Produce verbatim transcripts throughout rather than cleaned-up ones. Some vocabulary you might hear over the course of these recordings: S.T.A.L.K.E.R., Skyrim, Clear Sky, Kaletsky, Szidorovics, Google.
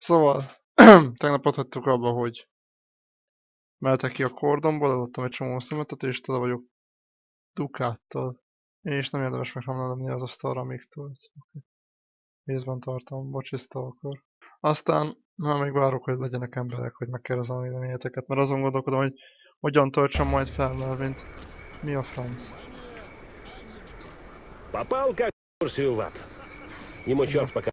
Szóval, tegnap adhattuk abba, hogy mehetek ki a kordomból, adottam egy csomó szemetetést, tele vagyok dukáttal. És nem érdemes meghamlálni az asztalra, amíg tudsz. Okay. Észben tartom, bocs, S T A L K E R. Aztán, már még várok, hogy legyenek emberek, hogy megkérdezem a véleményeteket, mert azon gondolkodom, hogy hogyan töltsem majd fel Melvint. Mi a franc? Papálka, kurszilvát! Nyimocsok, paká!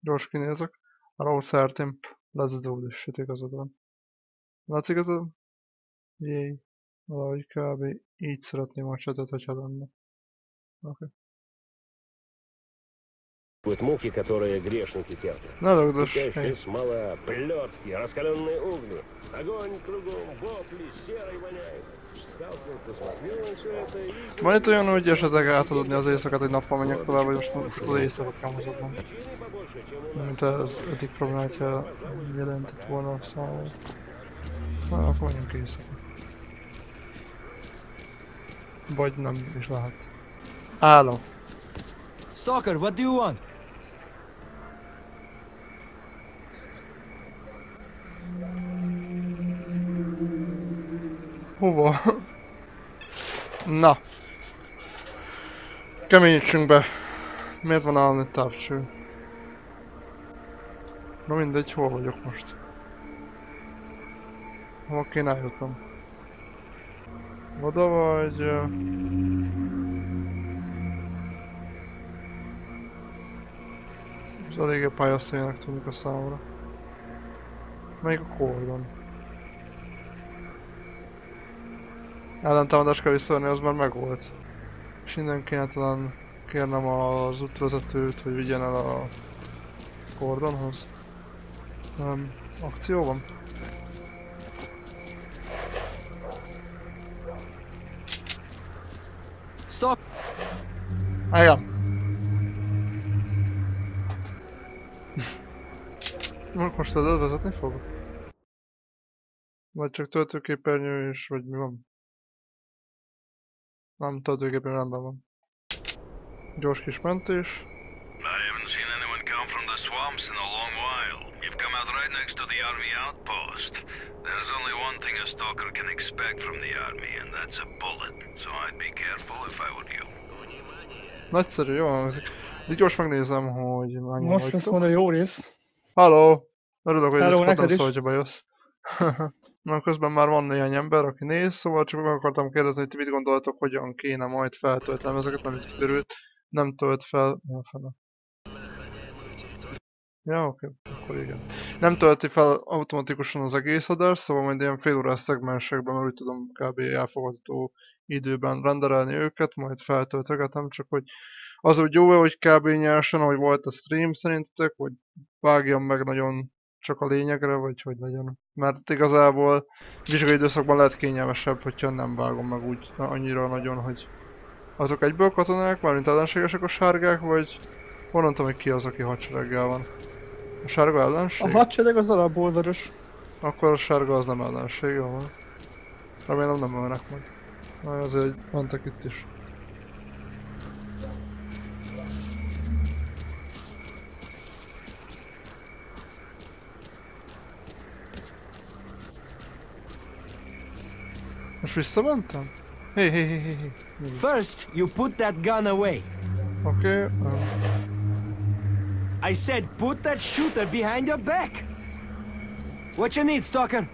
Gyors kinézek. Rószertim. Let's do this shit, igazad van. Látszik ez a... Jéj. Valahogy kb. Így szeretném a csetet, hogyha lenne. Oké. Вот мухи, которые грешники терпят. Сейчас мало плетки, раскаленные угли, огонь кругом, вопли, серый воняет. Сталкер посмотрел все это и... Majd olyan úgy esetleg átadni az éjszakát, hogy nappal menjek tovább, vagy most az éjszakát kámozatlan. Mint az eddig problémátja jelentett volna a számot. Szóval akkor menjünk éjszakát. Vagy nem is lehet. Állom. Stalker, what do you want? Hova? Na. Keményítsünk be. Miért van állni távcső? Na mindegy, hol vagyok most? Hova kéne eljutnom? Oda vagy... Ez elég a pályasztőjének tűnik a számomra. Melyik a kordon? Ellentámadás kell visszavenni, az már megvolt. És innen kéne talán kérnem az útvezetőt, hogy vigyen el a kordonhoz. Um, akció van? Stop! Álljon! Most ezzel vezetni fogok? Vagy csak töltőképernyő is, vagy mi van? Nem, töltőképernyő rendben van. Gyors kis mentés. Nagyszerű, jól hangzik. De gyors megnézem, hogy mennyi. Most azt mondja, jó rész. Halló! Örülök, hogy ezt kaptam szó, hogyha bejössz. Na, közben már van néhány ember, aki néz, szóval csak meg akartam kérdezni, hogy ti mit gondoltok, hogyan kéne majd feltöltenem ezeket, nem itt kiderült. Nem tölt fel... Nem fel. Ja, oké, okay. Akkor igen. Nem tölti fel automatikusan az egész adás, szóval majd ilyen fél órás szegmensekben, mert úgy tudom kb. Elfogadható időben renderelni őket, majd feltöltögetem, csak hogy az úgy jó, hogy kb. Nyersen, ahogy volt a stream szerintetek, hogy vágjam meg nagyon csak a lényegre, vagy hogy legyen. Mert igazából vizsgai időszakban lehet kényelmesebb, hogyha nem vágom meg úgy annyira nagyon, hogy azok egyből katonák, mármint ellenségesek a sárgák, vagy honnan tudom, hogy ki az, aki hadsereggel van. A sárga ellenség? A hadsereg az alapoldalos. Akkor a sárga az nem ellenség, jó van. Remélem nem ölnek majd. Na, azért mentek itt is. Most visszamentem? Hey, hey, hey, hey, hey. First, you put that gun away. Okay. Um. I said, put that shooter behind your back. What you need, Stalker?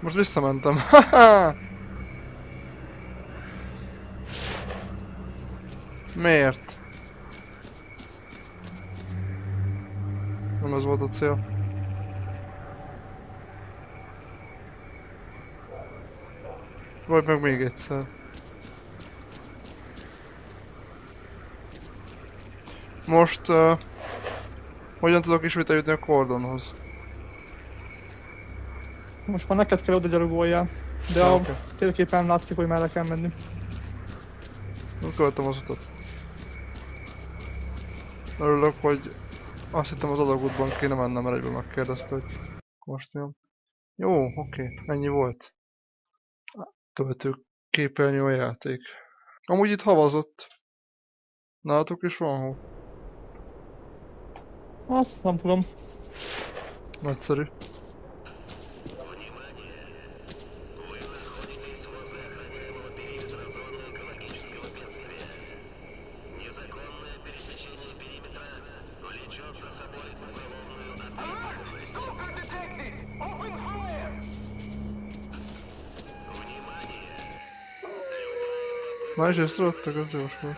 Most visszamentem. Miért? Nem az volt a cél. Vagy meg még egyszer. Most... Uh, hogyan tudok ismét eljutni a kordonhoz? Most már neked kell oda gyalogoljál. De a okay. Térképen látszik, hogy merre kell menni. Nem követtem az utat. Örülök, hogy... Azt hittem az adagútban kéne mennem, mert egyből megkérdezte, hogy... Most jön. Jó, oké. Okay. Ennyi volt. Töltőképernyő a játék. Amúgy itt havazott. Nálatok is van hó. Ah, nem tudom. Nagyszerű. Már is észrevettek az gyorsban.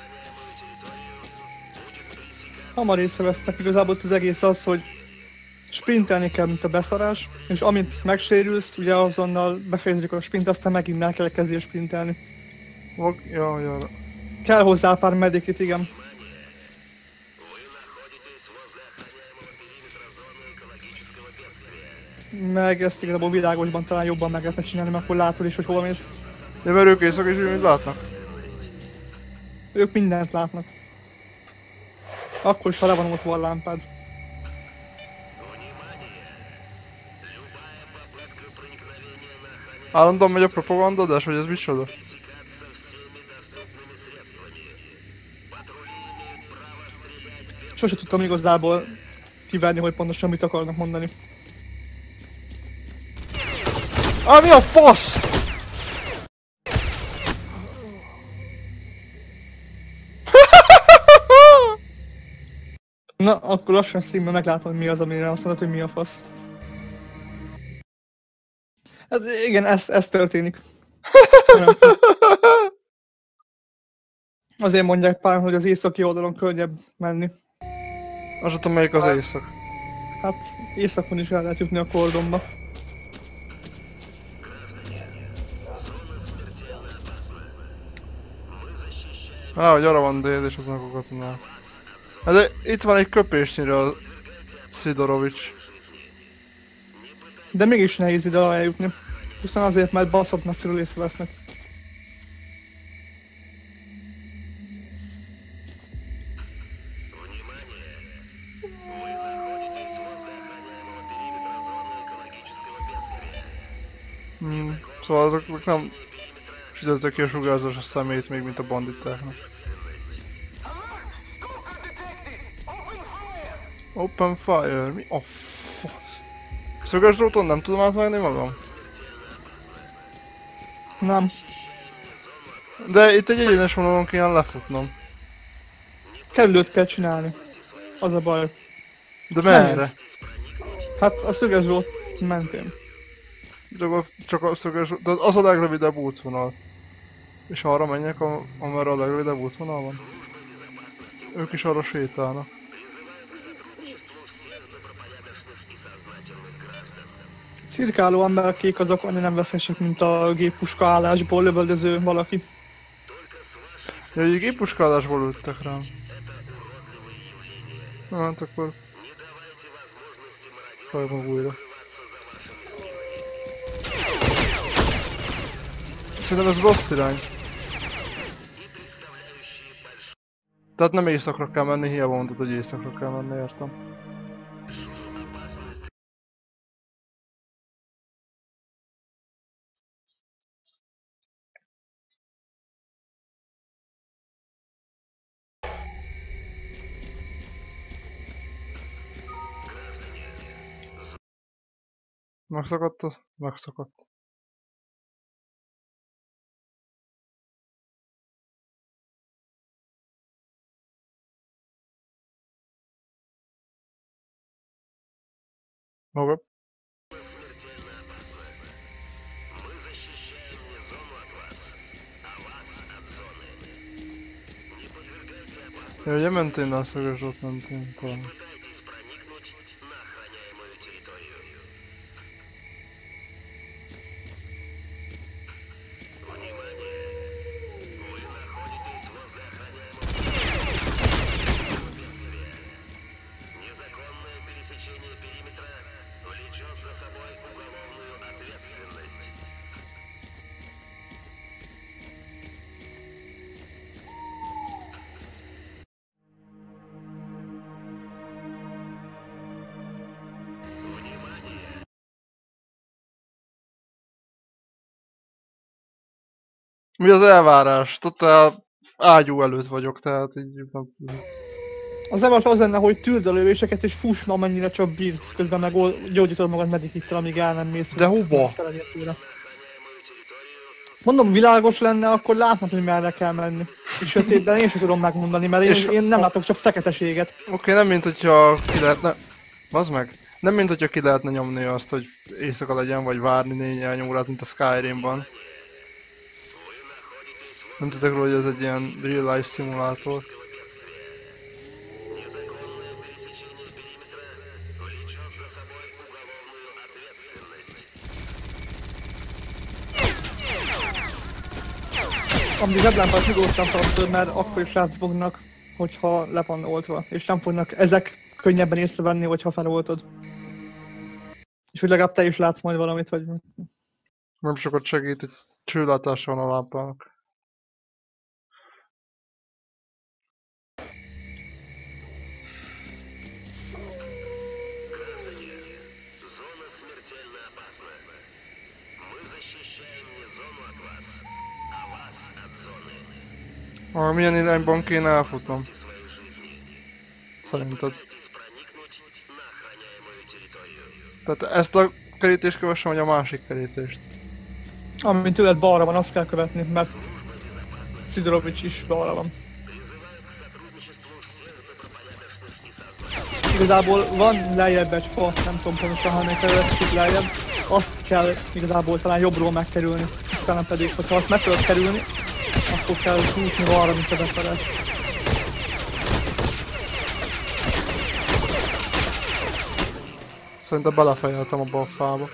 Hamar észrevesztek, igazából az egész az, hogy sprintelni kell, mint a beszarás, és amint megsérülsz, ugye azonnal befejeződik a sprint, aztán megint el kell kezdeni sprintelni. Ok, jó, jó. Kell hozzá pár medikit, igen. Meg ezt igazából világosban talán jobban meg lehetne csinálni, mert akkor látod is, hogy hol mész. Ja, mert ők éjszak is úgy látnak. Ők mindent látnak. Akkor is, ha le van ott van lámpád. Állandóan megy a propagandadás, hogy ez micsoda? Sose tudtam igazából kiverni, hogy pontosan mit akarnak mondani. Á, mi a fasz? Na, akkor lassan streamben meglátom, hogy mi az, amire azt mondod, hogy mi a fasz. Ez, igen, ez, ez történik. Azért mondják pár, hogy az északi oldalon könnyebb menni. Az ott, amelyik az észak. Hát, északon is el lehet jutni a kordonba. Á, hogy arra van dél, és azon a katonál. Hát de itt van egy köpésnyire a Szidorovics. De mégis nehéz ide eljutni. Pusztán azért, mert baszott messziről észrevesznek. Hmm, szóval azok nem fizettek ki a sugárzás a szemét még, mint a banditáknak. Open fire, mi a fasz? Szöges dróton nem tudom átvágni magam? Nem. De itt egy egyenes vonalon kéne lefutnom. Kerülőt kell csinálni. Az a baj. De merre? Hát a szöges drót mentén. De csak a szöges drót, de az a legrövidebb útvonal. És arra menjek, amerre a legrövidebb útvonal van. Ők is arra sétálnak. Cirkáló emberkék azok annyira nem veszélyesek, mint a géppuska állásból lövöldöző valaki. Ja, hogy géppuska állásból lőttek rám. Na, hát akkor... Hajlom újra. Szerintem ez rossz irány. Tehát nem éjszakra kell menni, hiába mondtad, hogy éjszakra kell menni, értem. Megszakadt az? Megszakadt. Maga. Ja, ugye mentén a szöges, ott mentén talán. Mi az elvárás? Totál ágyú előtt vagyok, tehát így nem tudom. Az evacs az lenne, hogy tűrd a lövéseket és fuss, amennyire csak bírsz, közben meg gyógyítod magad medikittel, amíg el nem mész. De hova? Mondom, világos lenne, akkor látnod, hogy merre kell menni. És sötétben én sem tudom megmondani, mert én, én nem látok csak feketeséget. Oké, okay, nem mint hogyha ki lehetne... Bazd meg! Nem mint hogyha ki lehetne nyomni azt, hogy éjszaka legyen, vagy várni négy órát, mint a Skyrimban. Nem tudok róla, hogy ez egy ilyen real life szimulátor. Amíg zseblámpát nyugodtan tartod, mert akkor is rád fognak, hogyha le van oltva. És nem fognak ezek könnyebben észrevenni, hogyha feloltod. És úgy legalább te is látsz majd valamit, vagy... Nem sokat segít, egy csőlátása van a lámpának. Ah, milyen irányban kéne elfutnom? Szerinted? Tehát ezt a kerítést kövessem, vagy a másik kerítést? Amint tőled balra van, azt kell követni, mert Szidorovics is balra van. Igazából van lejjebb egy fa, nem tudom pontosan, hanem kerülhetjük lejjebb. Azt kell igazából talán jobbról megkerülni, utána pedig, hogyha azt meg tudod kerülni, akkor kell húzni valra, mint te beszeret. Szerintem belefejeltem abba a fába.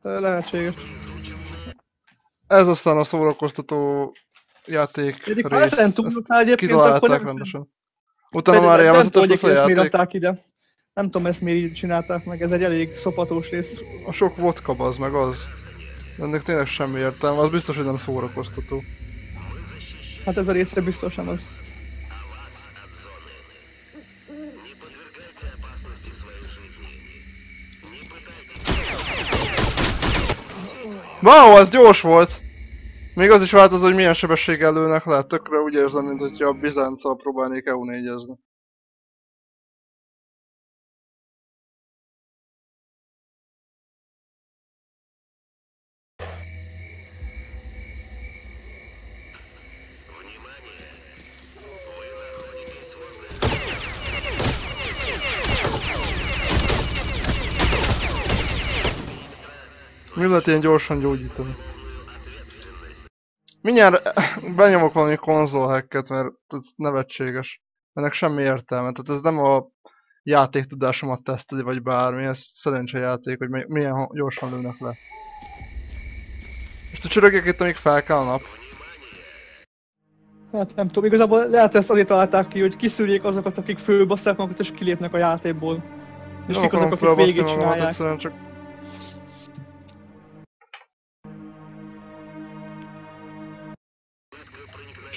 Lehetséges. Ez aztán a szórakoztató játék rész. Ha ezen túltál egyébként, akkor nem... Rendesen. Utána már elvezetett a játék. Nem tudom, ezt miért így csinálták meg, ez egy elég szopatós rész. A sok vodka, bazd meg az. Ennek tényleg semmi értelme, az biztos, hogy nem szórakoztató. Hát ez a részre biztos nem az. Wow, az gyors volt! Még az is változó, hogy milyen sebességgel lőnek le, tökre úgy érzem, mint hogyha a Bizánccal próbálnék é u négyezni. Mi lehet ilyen gyorsan gyógyítani? Mindjárt benyomok valami konzolhacket, mert ez nevetséges. Ennek semmi értelme, tehát ez nem a játéktudásomat teszteli, vagy bármi, ez szerencsejáték, hogy milyen gyorsan lőnek le. Most a csörögjek itt, amíg fel kell a nap. Hát nem tudom, igazából lehet, hogy ezt azért találták ki, hogy kiszűrjék azokat, akik fölbasszák magukat és kilépnek a játékból. És nem kik azok, akik végig csinálják.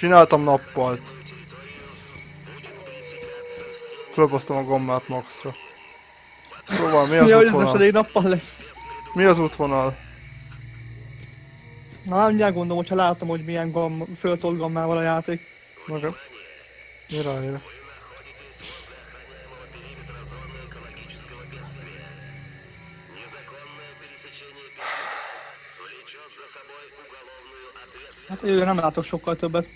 Csináltam nappalt. Fölbasztam a gombát maxra. Szóval mi az ja, útvonal? Jaj, nappal lesz. Mi az útvonal? Na, mindjárt gondolom, hogyha látom, hogy milyen gam, föltolt gammával a játék. Oké. Mi rájön? Hát jövő, nem látok sokkal többet.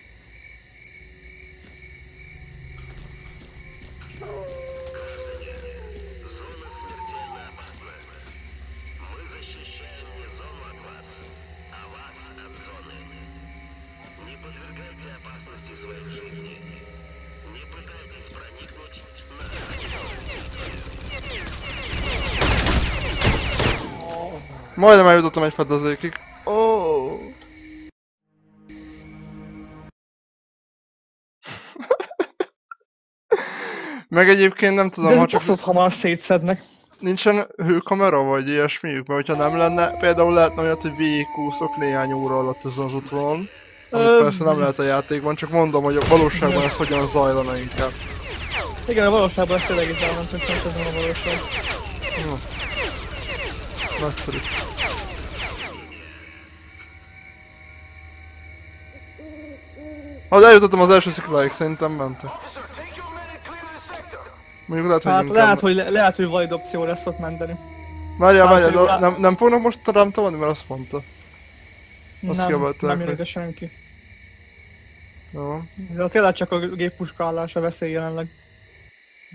Majdnem eljutottam egy fedezékig. Oh. Meg egyébként nem tudom, de ha csak... De hamar szétszednek. Nincsen hőkamera vagy ilyesmiük? Mert hogyha nem lenne, például lehetne olyat, hogy végigkúszok néhány óra alatt ezen az útvonalon. Amit persze nem lehet a játékban, csak mondom, hogy a valóságban ez hogyan zajlana inkább. Igen, a valóságban ezt tényleg is elmentem, csak ez nem a valóság. Jó. Nagyszerű. Ha eljutottam az első szikláig, szerintem mentek. Mondjuk lehet, hogy hát inkább... lehet, hogy, le, lehet, hogy valid opció lesz ott menteni. Várjál, várjál, de lá... nem, nem fognak most rám tolni, mert azt mondta. Azt nem, kiabálták, nem érde senki. Jó. De tényleg csak a géppuska állása veszély jelenleg.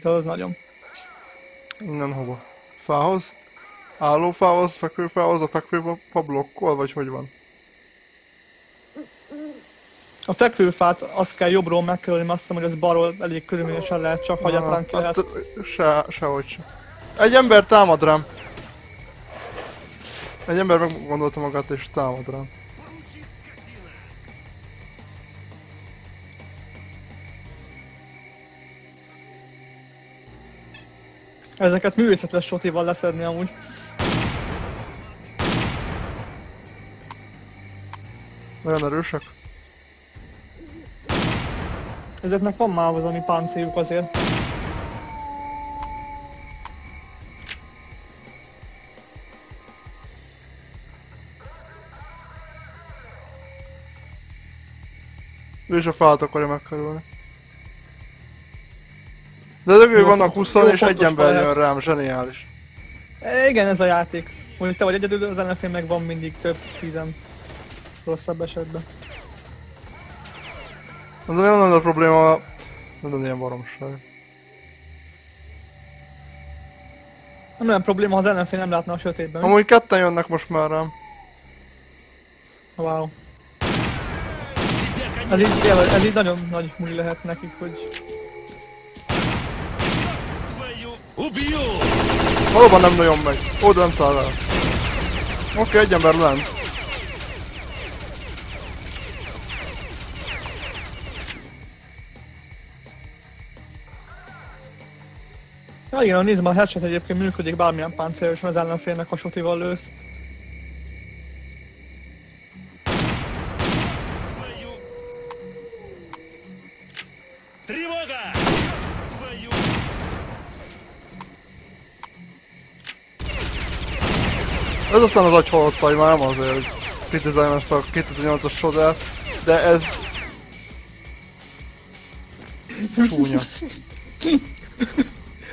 De az nagyon. Innen hova? Fához? Állófához? Fekvőfához? A fekvőfa blokkol? Vagy hogy van? A fekvőfát azt kell jobbról megkerülni, mert azt hiszem, hogy ez balról elég körülményesen lehet, csak hagyatlan ki lehet. Se, sehogy sem. Egy ember támad rám! Egy ember meggondolta magát és támad rám. Ezeket művészetes sotival leszedni amúgy. Nagyon erősek. Ezeknek van már az, ami páncéljuk azért. Ő is a fát akarja megkerülni. De ezekből vannak huszan és egy ember jön rám, zseniális. Igen, ez a játék. Mondjuk te vagy egyedül, az ellenfél meg van mindig több tízen. Rosszabb esetben. Az olyan nem a probléma, nem az ilyen baromság. Nem olyan probléma, ha az ellenfél nem látna a sötétben. Amúgy ketten jönnek most már rám. Wow. Ez így, ez így nagyon nagy múli lehet nekik, hogy... Valóban nem nagyon megy. Ó, de nem száll el. Oké, egy ember lent. Ja igen, nézd már, a headshot egyébként működik bármilyen páncél, és az ellenfélnek a sotival lősz. Ez aztán az agyhalottai, már nem azért, hogy kritizáljam ezt a kétezer-nyolcas sodát, de ez... Csúnya.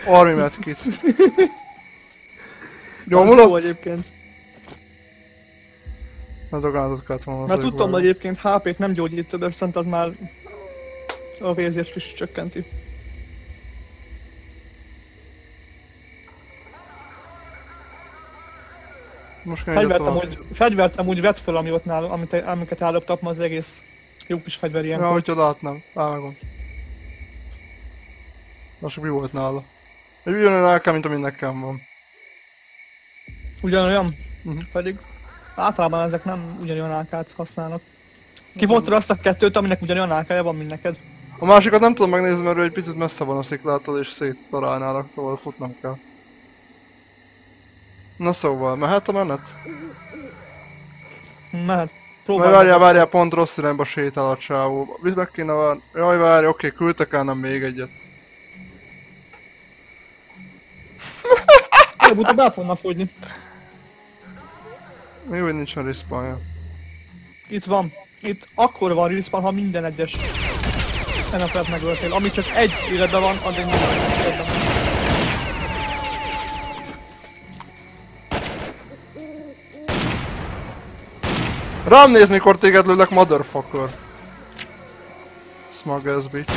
Army medkit. Jó, múlott? Jó egyébként. Ez a gánatot kellett volna. Mert tudtam, hogy egyébként há pét nem gyógyít többet, viszont az már a vérzést is csökkenti. Fegyvertem úgy, fegyvertem úgy vett föl, ami ott nálam, amit, amiket elloptak ma, az egész jó kis fegyver ilyenkor. Ja, hogyha látnám, álmagom. Na, sok mi volt nála? Egy ugyanolyan elkám, mint ami nekem van. Ugyanolyan? Uh-huh. Pedig általában ezek nem ugyanolyan elkát használnak. Ki volt azt a kettőt, aminek ugyanolyan elkája van, mint neked? A másikat nem tudom megnézni, mert ő egy picit messze van a sziklától és széttarálnának, szóval futnom kell. Na szóval, mehet a menet? Mehet. Próbálj. Várjál, várjál, pont rossz irányba sétál a csávó. Mit meg kéne várni? Jaj, várj, oké, küldtek el nem még egyet. Előbb-utóbb el fognak fogyni. Mi, hogy nincsen respawnja? Itt van. Itt akkor van respawn, ha minden egyes ennek megöltél. Ami csak egy életben van, addig nem van. Rám néz, mikor téged lőlek, motherfucker! Smug ass bitch.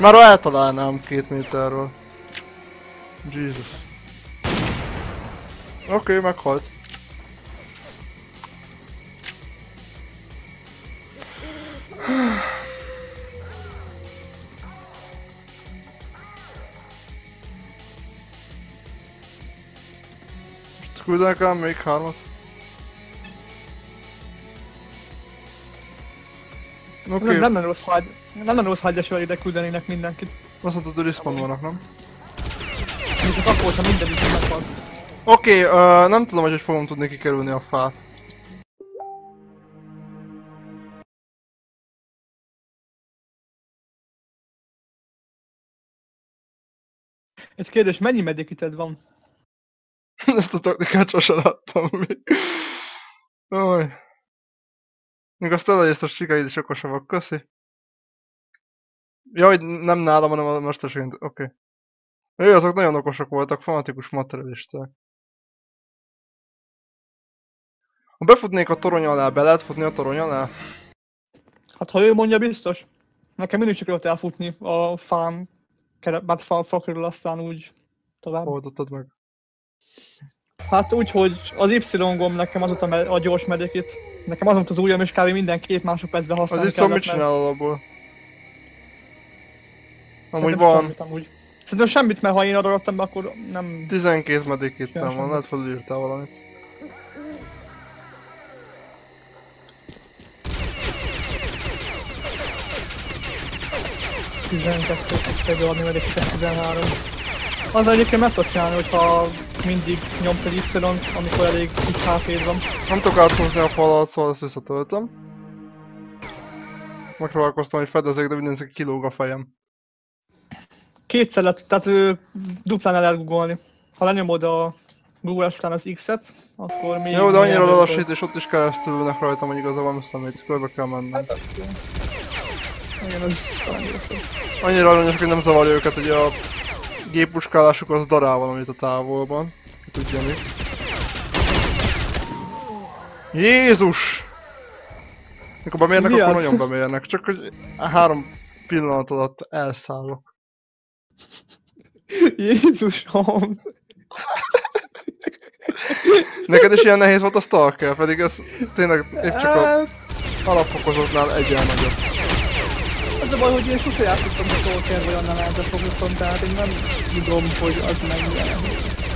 Már eltalálnám két méterről. Jesus. Oké, okay, meghalt. Most küldenek el még hármat. Okay. Nem, nem rossz, ha, nem rossz hagyásra ide küldenének mindenkit. Azt mondtad, hogy respawn vannak, nem? Én csak akkor, ha minden is meghalt. Oké, okay, uh, nem tudom, hogy, hogy fogom tudni kikerülni a fát. Egy kérdés, mennyi medikited van? Ezt a taktikát sose láttam még. Jaj. Még azt elegyeztem, hogy sikáid is okosabbak, köszi. Ja, hogy nem nálam, hanem a mesterségén. Oké. Okay. Ő azok nagyon okosak voltak, fanatikus materialisták. Ha befutnék a torony alá, be lehet futni a torony alá? Hát ha ő mondja, biztos. Nekem mindig sikerült elfutni a fán, hát fa, fa körül, aztán úgy tovább. Oldottad meg? Hát úgy, hogy az Y-gomb nekem az volt a gyors medikit. Nekem az volt az ujjam, és kb. Minden két másodpercben használni kellett. Az Y-t mit csinálod abból? Amúgy van. Szerintem semmit, mert ha én adorodtam be, akkor nem... tizenkét medikit nem van, lehet felülírtál valamit. tizenkettőt is szedő adni, mert tizenhárom. Azzal egyébként meg tudod csinálni, hogyha mindig nyomsz egy Y-t, amikor elég kis hátét van. Nem tudok áthozni a falat, szóval ezt visszatöltöm. Megpróbálkoztam, hogy fedezek, de mindenki kilóg a fejem. Kétszer lett, tehát ő duplán el lehet googolni. Ha lenyomod a Google-es után az X-et, akkor még... jó, de annyira lelassít, és ott is keresztülnek rajtam, hogy igazából nem számít, körbe kell mennem. Igen, ez annyira fő. Annyira aranyos, hogy nem zavarja őket, hogy a géppuskálásuk az darál valamit a távolban. Ki tudja mi. Jézus! Mikor bemérnek, mi akkor az? Nagyon bemérnek. Csak hogy három pillanat alatt elszállok. Jézusom! Neked is ilyen nehéz volt a Stalker, pedig ez tényleg épp csak a alapfokozatnál egyen nagyobb. Az a baj, hogy én sose játszottam a Stalker vagy annál eltefogottam, tehát én nem tudom, hogy az mennyire nehéz.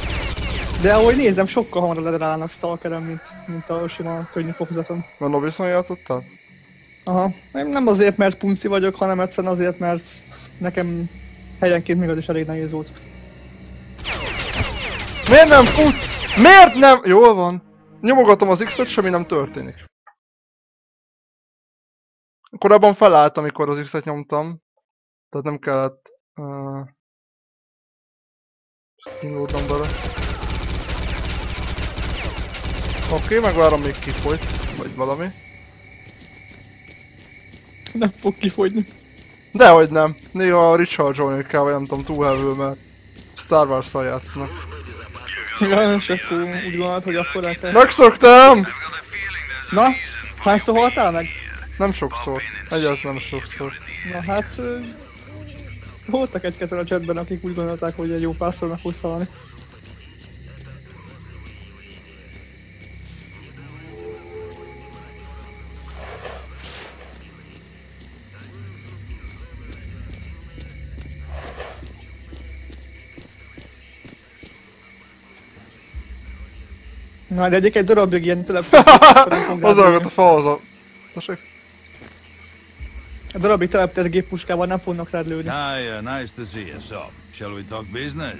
De ahogy nézem, sokkal hamarabb ledarálnak Stalker-en, mint, mint a sima könnyű fokozaton. Na, Nobison játszottál? Aha. Én nem azért, mert punci vagyok, hanem egyszerűen azért, mert nekem helyenként még az is elég nehéz volt. Miért nem fut? Miért nem? Jól van. Nyomogatom az X-et, semmi nem történik. Korábban felállt, amikor az X-et nyomtam. Tehát nem kellett... Uh... indultam bele. Oké, okay, megvárom, még kifolyt. Vagy valami. Nem fog kifogyni. Dehogy nem. Néha recharge-olni kell, vagy nem tudom, túlhevő, mert Star Wars-tal játszanak. Igen, és akkor úgy gondolod, hogy akkor el kell... Megszoktam! Na? Hányszor haltál meg? Nem sokszor. Egyáltalán nem sokszor. Na hát... Euh, voltak egy-kettően a chatben, akik úgy gondolták, hogy egy jó párszor meg fogsz halni. Na, de egyik egy darabig ilyen telepített... Hozzalagat a falhoz. Tessék? A darabig telepített géppuskával nem fognak rád lőni. Hiya, nice to see you, Sob. Shall we talk business?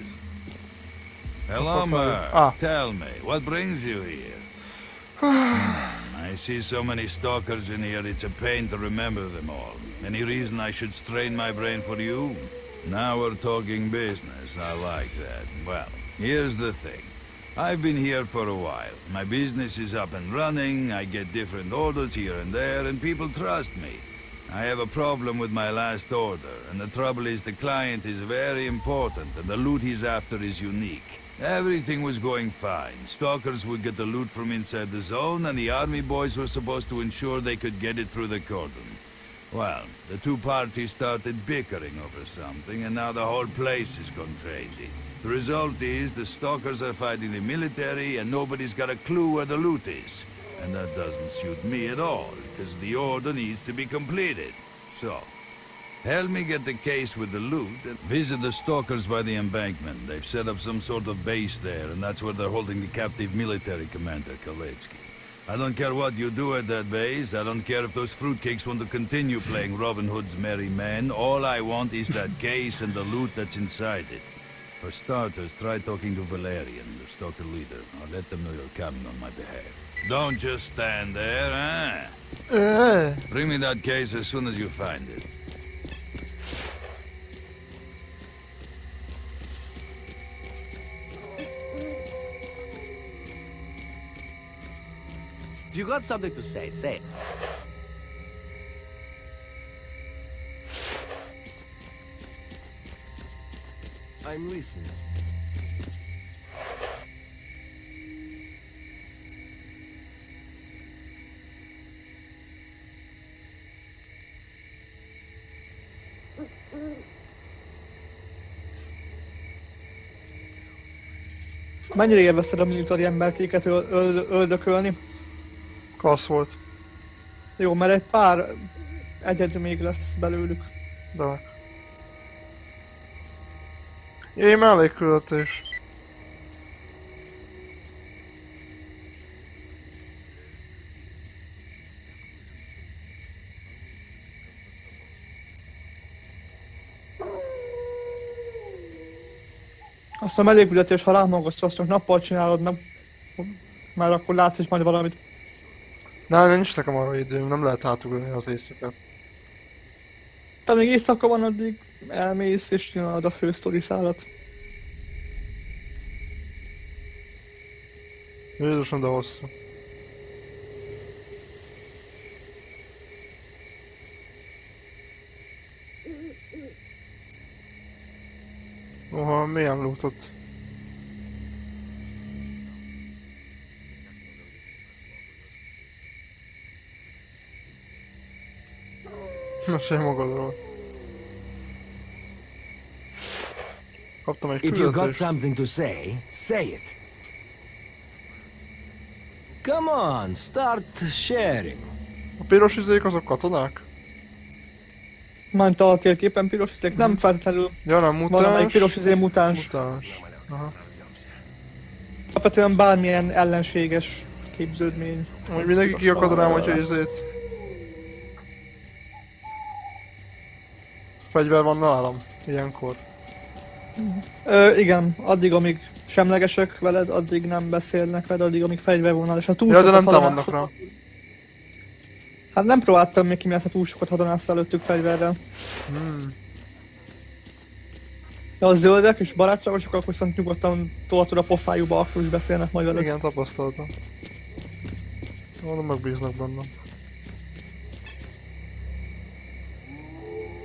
Hello, Mer. Tell me, what brings you here? I see so many stalkers in here, it's a pain to remember them all. Any reason I should strain my brain for you? Now we're talking business, I like that. Well, here's the thing. I've been here for a while. My business is up and running, I get different orders here and there, and people trust me. I have a problem with my last order, and the trouble is the client is very important, and the loot he's after is unique. Everything was going fine. Stalkers would get the loot from inside the zone, and the army boys were supposed to ensure they could get it through the cordon. Well, the two parties started bickering over something, and now the whole place has gone crazy. The result is the stalkers are fighting the military and nobody's got a clue where the loot is. And that doesn't suit me at all, because the order needs to be completed. So, help me get the case with the loot and visit the stalkers by the embankment. They've set up some sort of base there, and that's where they're holding the captive military commander, Kaletsky. I don't care what you do at that base, I don't care if those fruitcakes want to continue playing Robin Hood's merry men. All I want is that case and the loot that's inside it. For starters, try talking to Valerian, the stalker leader. I'll let them know you're coming on my behalf. Don't just stand there, eh? Uh. Bring me that case as soon as you find it. If you got something to say, say it. I'm listening. Mennyire élvezted a minitori emberkéket öldökölni? Klassz volt. Jó, mert egy pár egyedül még lesz belőlük. De. Én mellékküldetés. Azt a mellékküldetés, ha rámagasztasztok, nappal csinálod meg, mert akkor látsz is majd valamit. Nem, nincs nekem arra időm, nem lehet átugrani az éjszakát. Te még éjszaka van, addig elmész és csinálod a fő sztori szállat. Jézusom, de hosszú. Oha, mélyen lúgtott. Mesélj magadról. Kaptam egy küldetést. If you got something to say, say it. Come on, start sharing. A piros izék azok katonák? Ment a térképen piros izék, nem feltelül. Ja, nem mutáns. Valamelyik piros izé mutáns. Mutáns. Aha. Alapvetően bármilyen ellenséges képződmény. Hogy mindenki kiakad rám, hogyha izét. Fegyver van nálam, ilyenkor. Ö, igen, addig amíg semlegesek veled, addig nem beszélnek veled, addig amíg fegyver van nálam, és ha túl ja, sokat de nem hadonálsz... Rá. Hát nem próbáltam még ki, mert ha túl sokat hadonálsz előttük fegyverrel. Hmm. De a zöldek és barátságosok, akkor viszont nyugodtan toltod a pofájukba, akkor is beszélnek majd veled. Igen, tapasztaltam. Mondom, megbíznak bennem.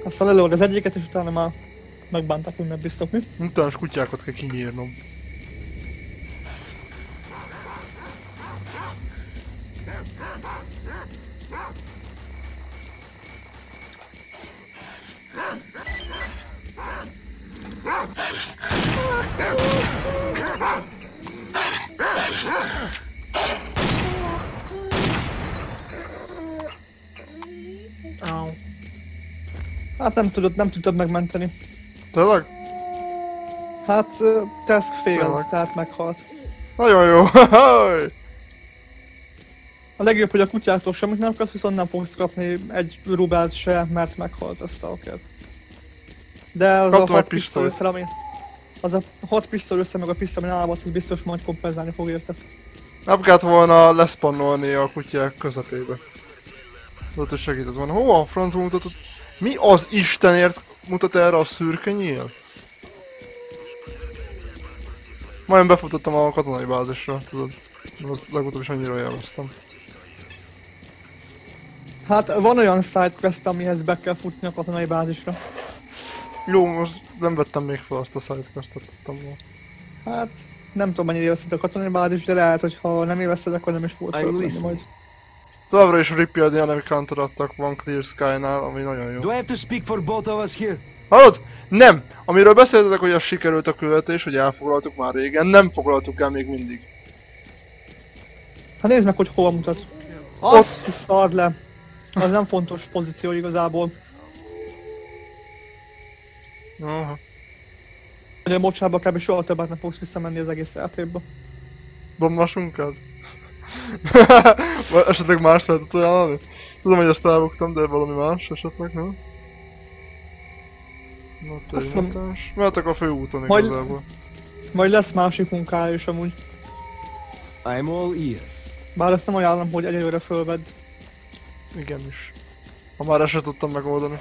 Aztán lelőd az egyiket, és utána már megbánták, hogy megbíztok mi. Mutáns kutyákat kell kinyírnom. Áú. Hát nem tudod, nem tudtad megmenteni. Tényleg? Hát, uh, Task failed, tehát meghalt. Nagyon jó, hajj! A legjobb, hogy a kutyától semmit nem kapsz, viszont nem fogsz kapni egy rubát se, mert meghalt a stalker. De az Kaptam a hat pisztoly össze, ami... Az a hat pisztoly össze, meg a pisztoly, ami nálam, az biztos majd kompenzálni fog érte. Nem kellett volna leszpannolni a kutyák közepébe. Ott is segített volna. Hova a francba mutatott? Mi az Istenért mutat erre a szürke nyíl? Majdnem befutottam a katonai bázisra, tudod. Azt legutóbb is annyira jelveztem. Hát van olyan sidequest, amihez be kell futni a katonai bázisra. Jó, most nem vettem még fel azt a sidequestet, tudtam volna. Hát nem tudom, mennyire élvezted a katonai bázis, de lehet, hogy ha nem élvezted, akkor nem is volt föltenni majd. Továbbra is rippy a dynamic counter attack van Clear Sky-nál, ami nagyon jó. Do I have to speak for both of us here? Hallod? Nem! Amiről beszéltetek, hogy az sikerült a követés, hogy elfoglaltuk már régen, nem foglaltuk el még mindig. Hát nézd meg, hogy hova mutat. Azt szard le! Az nem fontos pozíció igazából. Aha. Ugye mocsába kb. Soha többet nem fogsz visszamenni az egész játékba. Bombasunk el? Esetleg más lehetett ajánlani? Tudom, hogy ezt elbuktam, de valami más esetleg, nem? Na tényleg, mehetek a főúton igazából. Majd lesz másik munkája is amúgy. I'm all ears. Bár ezt nem ajánlom, hogy egyelőre fölvedd. Igen is. Ha már eset tudtam megoldani.